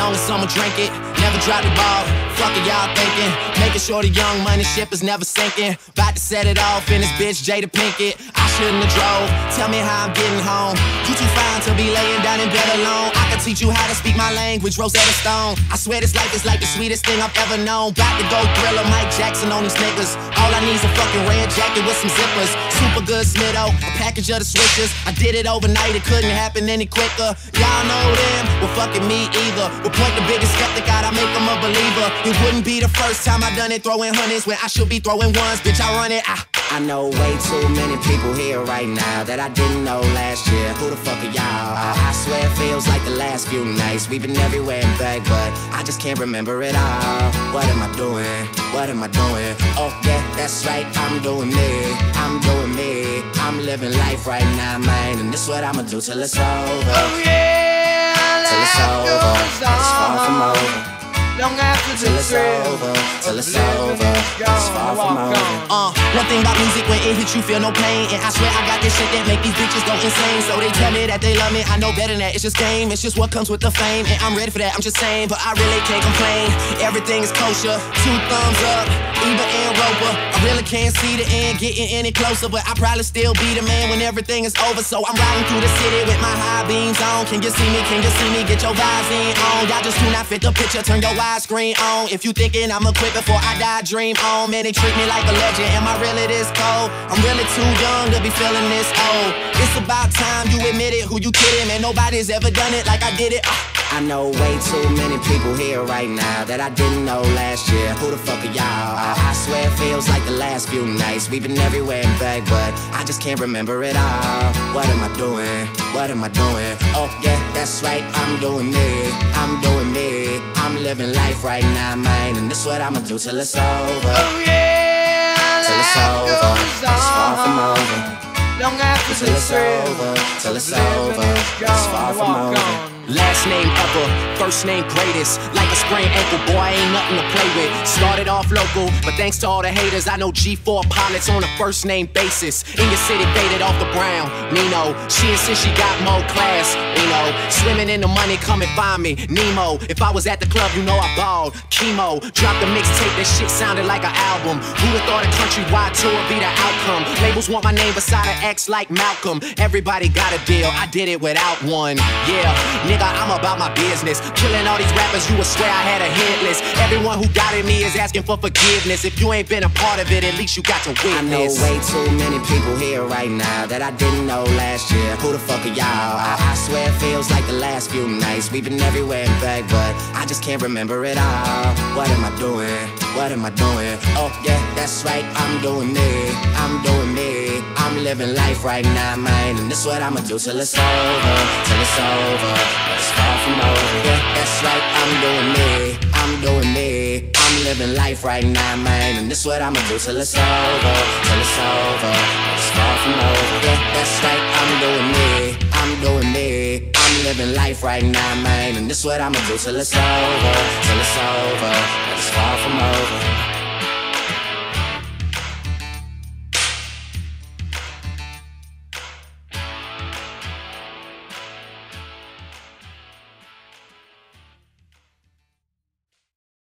long as someone drink it. Never drop the ball, fuck it, y'all thinking. Making sure the Young Money ship is never sinking. About to set it off in this bitch, Jada Pinkett. I shouldn't have drove, tell me how I'm getting home. You too fine to be laying down in bed alone. I could teach you how to speak my language, Rosetta Stone. I swear this life is like the sweetest thing I've ever known. About to go thriller, Mike Jackson on these niggas. All I need's a fucking red jacket with some zippers. Super good Smitto, a package of the switches. I did it overnight, it couldn't happen any quicker. Y'all know them, well fucking me either. We'll point the biggest skeptic out, I make them a believer. It wouldn't be the first time I done it, throwing hundreds when I should be throwing ones. Bitch, I run it, I know way too many people here right now that I didn't know last year. Who the fuck are y'all? I swear it feels like the last few nights we've been everywhere and back, but I just can't remember it all. What am I doing? What am I doing? Oh yeah, that's right, I'm doing me. I'm doing me. I'm living life right now, man, and this is what I'ma do till it's over. Oh yeah, till it's over. It's far from over. Long after till it's over, till it's over, it's far from over. One thing about music, when it hits you feel no pain. And I swear I got this shit that make these bitches go insane. So they tell me that they love me, I know better than that. It's just game, it's just what comes with the fame. And I'm ready for that, I'm just saying, but I really can't complain. Everything is kosher, 2 thumbs up, Eva and Roper. I really can't see the end getting any closer, but I probably still be the man when everything is over. So I'm riding through the city with my high beams on. Can you see me, can you see me, get your vibes in on. Y'all just do not fit the picture, turn your eyes screen on. If you thinking I'ma quit before I die, dream on. Man, they treat me like a legend. Am I really this cold? I'm really too young to be feeling this old. It's about time you admit it. Who you kidding? Man, nobody's ever done it like I did it. I know way too many people here right now that I didn't know last year. Who the fuck are y'all? I swear it feels like the last few nights we've been everywhere and back, but I just can't remember it all. What am I doing? What am I doing? Oh yeah, that's right, I'm doing me. I'm doing me. I'm living life right now, man, and this is what I'ma do till it's over. Oh yeah, till it's over. It's far from over. Long after till it's over. Till it's over. It's far from over. Last name upper, first name greatest. Like a sprained ankle, boy, I ain't nothing to play with. Started off local, but thanks to all the haters, I know G4 pilots on a first name basis. In your city, faded off the brown, Nino. She insists she got more class, Nino. Swimming in the money, come and find me, Nemo. If I was at the club, you know I balled, Chemo. Dropped a mixtape, that shit sounded like an album. Who'd have thought a countrywide tour be the outcome? Labels want my name beside an X like Malcolm. Everybody got a deal, I did it without one, yeah. I'm about my business. Killing all these rappers, you would swear I had a hit list. Everyone who doubted me is asking for forgiveness. If you ain't been a part of it, at least you got to witness. I know way too many people here right now that I didn't know last year. Who the fuck are y'all? I swear it feels like the last few nights we've been everywhere and back, but I just can't remember it all. What am I doing? What am I doing? Oh yeah, that's right, I'm doing me. I'm doing me. I'm living life right now, man, and this is what I'ma do till it's over. Till it's over. It's far from over. Yeah, that's right, I'm doing me. I'm doing me. I'm living life right now, man, and this is what I'ma do till it's over. Till it's over. It's far from over. Yeah, that's right, I'm doing me. I'm doing me. I'm living life right now, man, and this is what I'ma do till it's over. Till it's over.